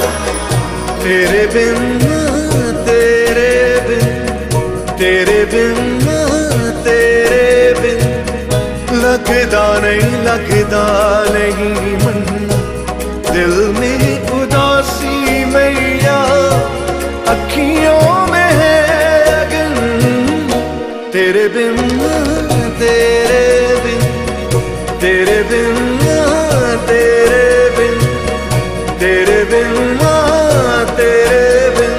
तेरे बिन मां, तेरे बिन, तेरे बिन मां, तेरे बिन लगदा नहीं मन। दिल में उदासी मैया, अखियों में है अगन। तेरे बिन मां, तेरे बिन, तेरे बिन मां, तेरे बिन, तेरे बिन मां, तेरे बिन।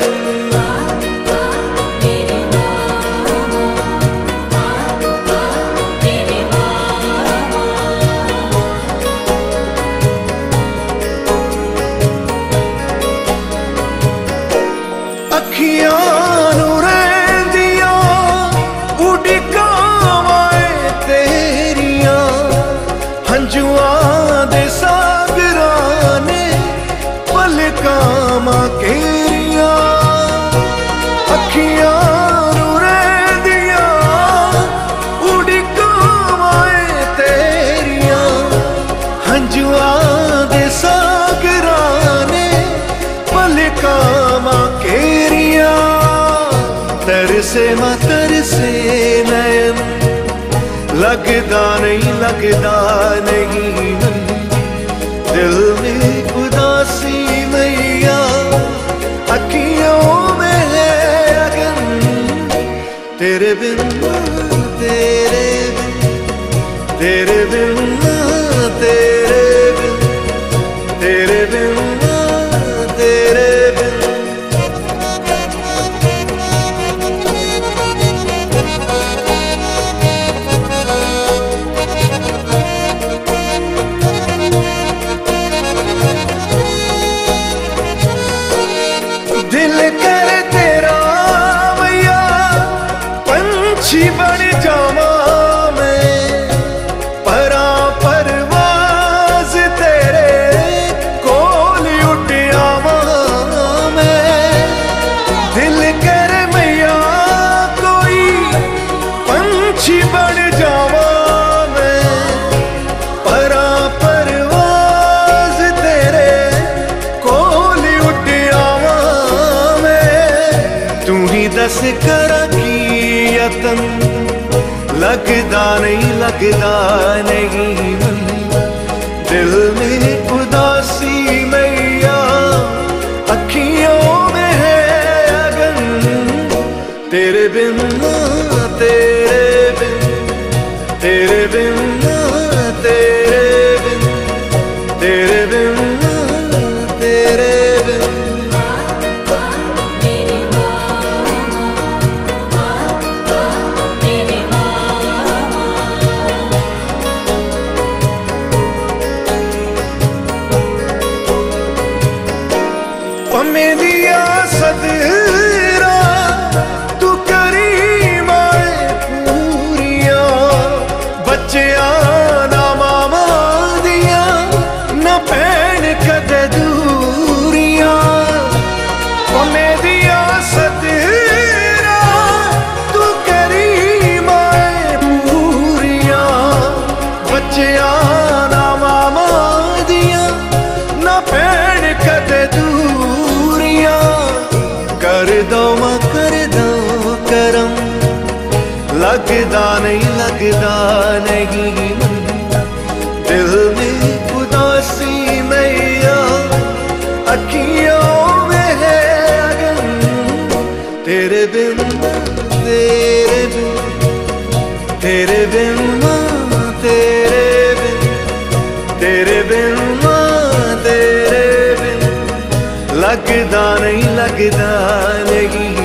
अखियां नू रहिंदियां उड़कावां तेरियां, हंजुआं दे सागरां ने पलकां घेरियां। अखियां नू रहिंदियां उड़कावां तेरियां, हंजुआं दे सागरां ने पलकां घेरियां। तरसे मां तरसे नयन, लगदा नहीं मन। दिल में उदासी मैया, अखियों में है अगन। तेरे बिन मां, तेरे बिन, तेरे बिन मां, तेरे बिन, तेरे बिन मां, तेरे बिन। दिल कर तेरा मैया, पंछी बन जावा मैं। परां परवाज़ तेरे कोल उठ आवा मैं। दिल कर मैया कोई पंछी बन जावा मैं। परां परवाज़ तेरे कोल उठ आवा। तू ही दस कर की यतन, लगदा नहीं मन। दिल में उदासी मैया, अखियों में है अगन। तेरे बिन मां, तेरे बिन, तेरे बिन मां, तेरे बिन, तेरे बिन मां, तेरे बिन। मेरिया सदरा तू करीम आए पूरिया। बच्चियां ना मामा दिया, ना भैन कदे दूरिया। मेरिया सदरा तू करीम आए पूरिया। बच्चियां ना मामा दिया, ना भैन कदे कर दो करम। लगदा नहीं मन। दिल में उदासी मैया, अखियों में है अगन। तेरे बिन मां, तेरे बिन, तेरे बिन मां, तेरे बिन, तेरे बिन मां, तेरे बिन लगदा नहीं।